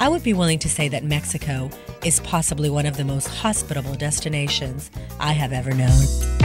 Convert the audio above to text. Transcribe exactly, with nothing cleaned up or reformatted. I would be willing to say that Mexico is possibly one of the most hospitable destinations I have ever known.